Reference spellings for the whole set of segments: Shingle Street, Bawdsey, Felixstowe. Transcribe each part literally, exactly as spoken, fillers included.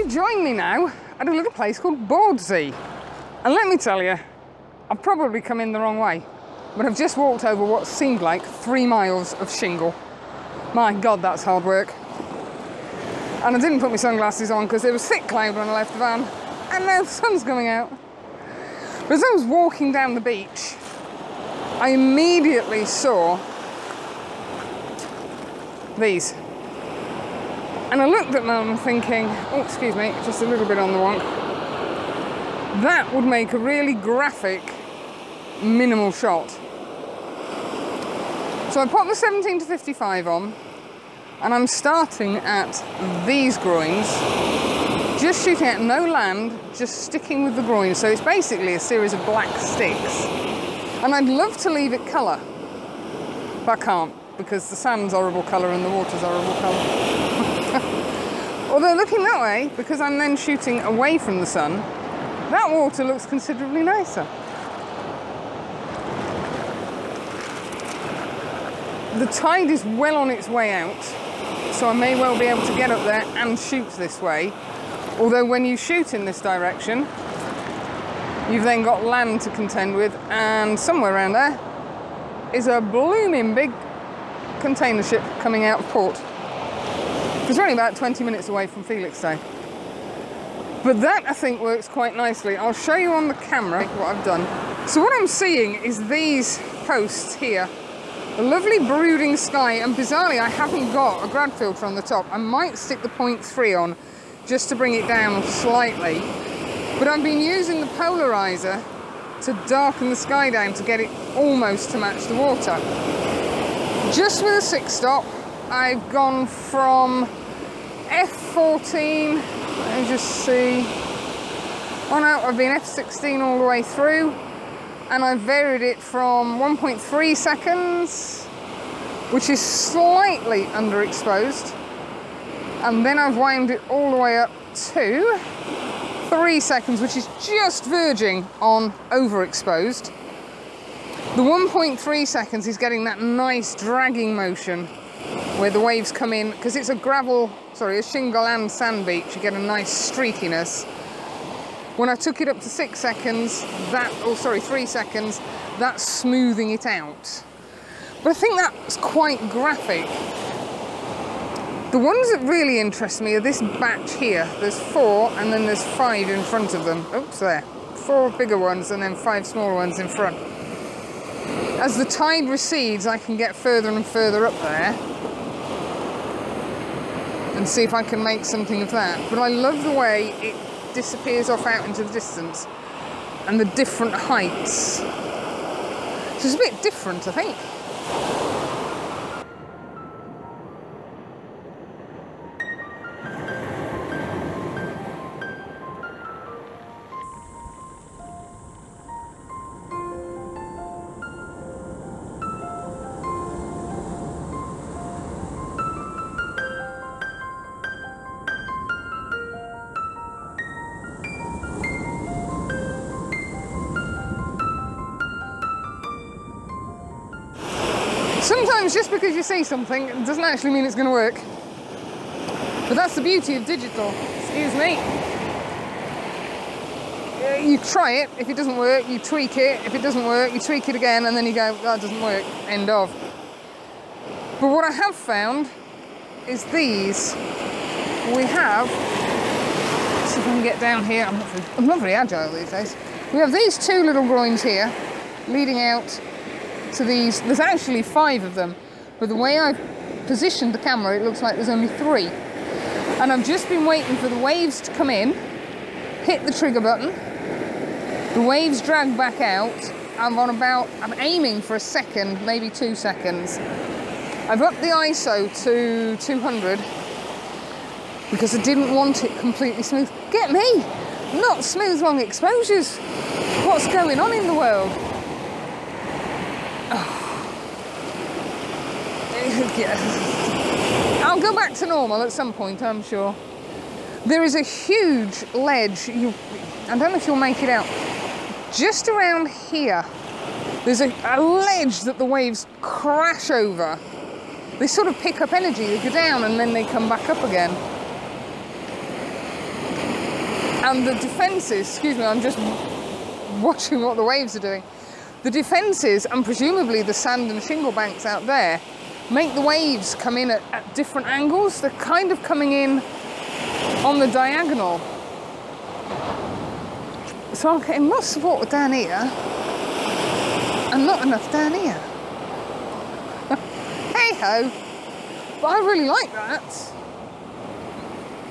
you join me now at a little place called Bawdsey. And let me tell you, I've probably come in the wrong way, but I've just walked over what seemed like three miles of shingle. My God, that's hard work. And I didn't put my sunglasses on because there was thick cloud when I left the van, and now the sun's coming out. But as I was walking down the beach, I immediately saw these. And I looked at them thinking, oh, excuse me, just a little bit on the wonk. That would make a really graphic minimal shot. So I put the seventeen to fifty-five on, and I'm starting at these groins, just shooting at no land, just sticking with the groin. So it's basically a series of black sticks. And I'd love to leave it colour, but I can't, because the sand's horrible colour and the water's horrible colour. Although looking that way, because I'm then shooting away from the sun, that water looks considerably nicer. The tide is well on its way out, so I may well be able to get up there and shoot this way. Although when you shoot in this direction, you've then got land to contend with, and somewhere around there is a blooming big container ship coming out of port. It's only about twenty minutes away from Felixstowe. But that, I think, works quite nicely. I'll show you on the camera what I've done. So what I'm seeing is these posts here. A lovely brooding sky, and bizarrely I haven't got a grad filter on the top. I might stick the point three on just to bring it down slightly, but I've been using the polarizer to darken the sky down to get it almost to match the water. Just with a six stop, I've gone from F fourteen, let me just see, on out, I've been F sixteen all the way through. And I've varied it from one point three seconds, which is slightly underexposed, and then I've wound it all the way up to three seconds, which is just verging on overexposed. The one point three seconds is getting that nice dragging motion where the waves come in, because it's a gravel, sorry, a shingle and sand beach, you get a nice streakiness. When I took it up to six seconds, that, oh sorry, three seconds, that's smoothing it out. But I think that's quite graphic. The ones that really interest me are this batch here. There's four, and then there's five in front of them. Oops, there. Four bigger ones, and then five smaller ones in front. As the tide recedes, I can get further and further up there and see if I can make something of that. But I love the way it disappears off out into the distance, and the different heights. So it's a bit different, I think. Sometimes just because you see something doesn't actually mean it's going to work. But that's the beauty of digital. Excuse me. You try it, if it doesn't work, you tweak it, if it doesn't work, you tweak it again, and then you go, that doesn't work, end of. But what I have found is these. We have, let's see if I can get down here, I'm not very, I'm not very agile these days. We have these two little groins here leading out to these. There's actually five of them, but the way I've positioned the camera, it looks like there's only three. And I've just been waiting for the waves to come in, hit the trigger button, the waves drag back out. I'm on about, I'm aiming for a second, maybe two seconds. I've upped the I S O to two hundred because I didn't want it completely smooth. Get me! Not smooth long exposures. What's going on in the world? Yeah. I'll go back to normal at some point, I'm sure. There is a huge ledge, you, I don't know if you'll make it out, just around here. There's a, a ledge that the waves crash over. They sort of pick up energy, they go down and then they come back up again. and the defences, excuse me, I'm just watching what the waves are doing. The defences and presumably the sand and shingle banks out there make the waves come in at, at different angles. They're kind of coming in on the diagonal. So I'm getting lots of water down here and not enough down here. Hey ho! But I really like that.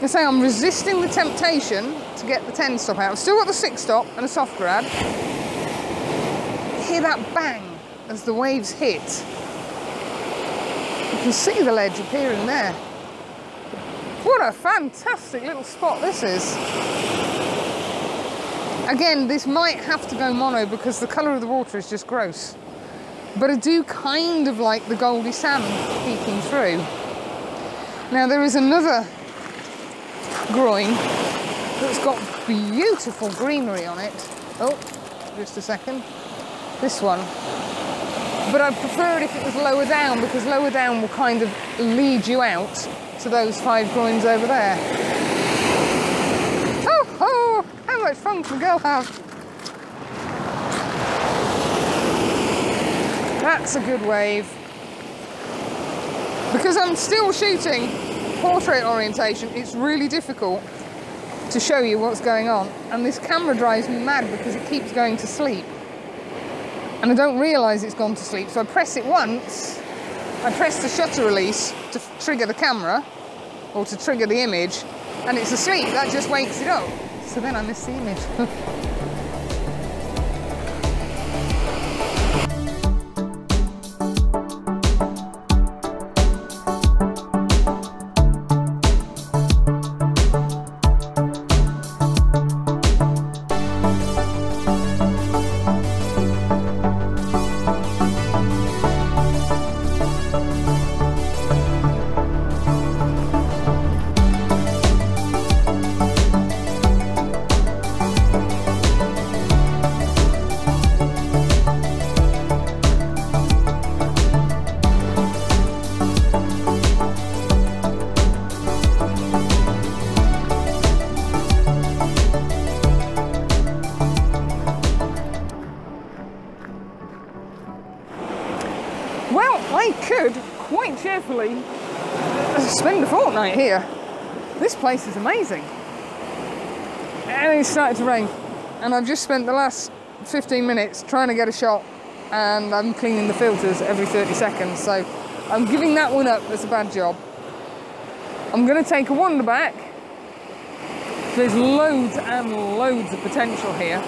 I say I'm resisting the temptation to get the ten stop out. I've still got the six stop and a soft grab. Hear that bang as the waves hit. You can see the ledge appearing there. What a fantastic little spot this is. Again, this might have to go mono because the colour of the water is just gross. But I do kind of like the goldy sand peeking through. Now there is another groin that's got beautiful greenery on it. Oh, just a second. This one. But I'd prefer it if it was lower down, because lower down will kind of lead you out to those five groins over there. Oh, oh, how much fun can a girl have? That's a good wave. Because I'm still shooting portrait orientation, it's really difficult to show you what's going on. And this camera drives me mad because it keeps going to sleep. And I don't realise it's gone to sleep. So I press it once, I press the shutter release to trigger the camera, or to trigger the image, and it's asleep. That just wakes it up. So then I miss the image. Spend a fortnight here. This place is amazing. And it started to rain, and I've just spent the last fifteen minutes trying to get a shot, and I'm cleaning the filters every thirty seconds, so I'm giving that one up as a bad job. I'm going to take a wander back. There's loads and loads of potential here.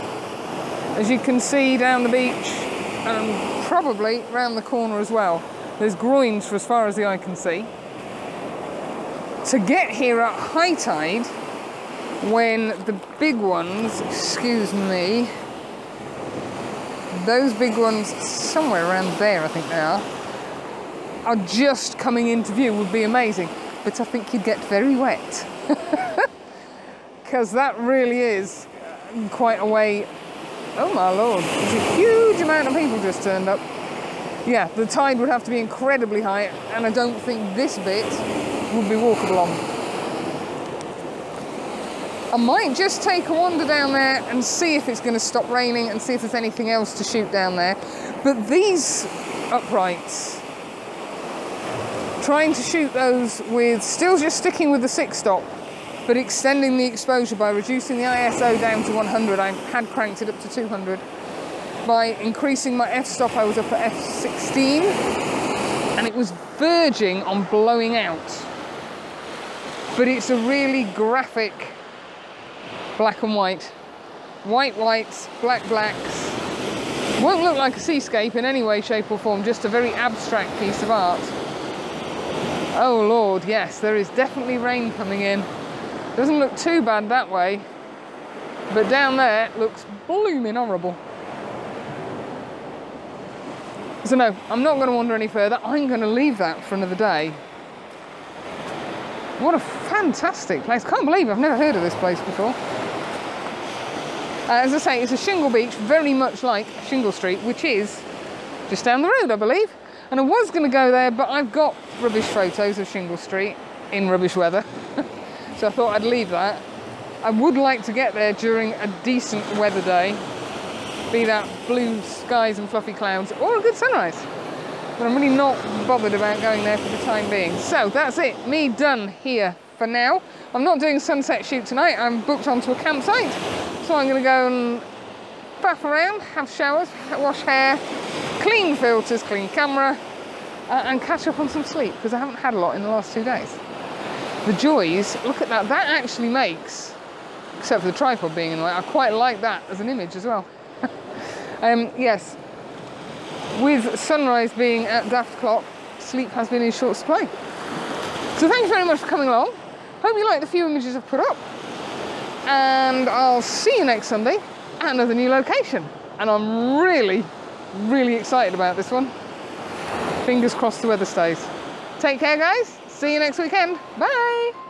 As you can see down the beach, and probably round the corner as well, there's groins for as far as the eye can see. To get here at high tide, when the big ones, excuse me, those big ones somewhere around there, I think they are, are just coming into view would be amazing. But I think you'd get very wet. Because that really is quite a way. Oh my lord, there's a huge amount of people just turned up. Yeah, the tide would have to be incredibly high, and I don't think this bit would be walkable on. I might just take a wander down there and see if it's going to stop raining and see if there's anything else to shoot down there. But these uprights, trying to shoot those with still just sticking with the six stop, but extending the exposure by reducing the I S O down to one hundred. I had cranked it up to two hundred. By increasing my f-stop, I was up at f sixteen, and it was verging on blowing out. But it's a really graphic black and white. White whites, black blacks. Won't look like a seascape in any way, shape or form, just a very abstract piece of art. Oh lord, yes, there is definitely rain coming in. Doesn't look too bad that way, but down there looks blooming horrible. So no, I'm not going to wander any further. I'm going to leave that for another day. What a fantastic place. Can't believe I've never heard of this place before. Uh, as I say, it's a shingle beach, very much like Shingle Street, which is just down the road, I believe. And I was going to go there, but I've got rubbish photos of Shingle Street in rubbish weather. So I thought I'd leave that. I would like to get there during a decent weather day, be that blue skies and fluffy clouds, or a good sunrise. But I'm really not bothered about going there for the time being. So that's it, me done here for now. I'm not doing a sunset shoot tonight, I'm booked onto a campsite. So I'm gonna go and bath around, have showers, wash hair, clean filters, clean camera, uh, and catch up on some sleep, because I haven't had a lot in the last two days. The joys, look at that, that actually makes, except for the tripod being in the way, I quite like that as an image as well. um, yes, with sunrise being at daft o'clock, sleep has been in short supply. So thanks very much for coming along. Hope you like the few images I've put up. And I'll see you next Sunday at another new location. And I'm really, really excited about this one. Fingers crossed the weather stays. Take care, guys. See you next weekend. Bye.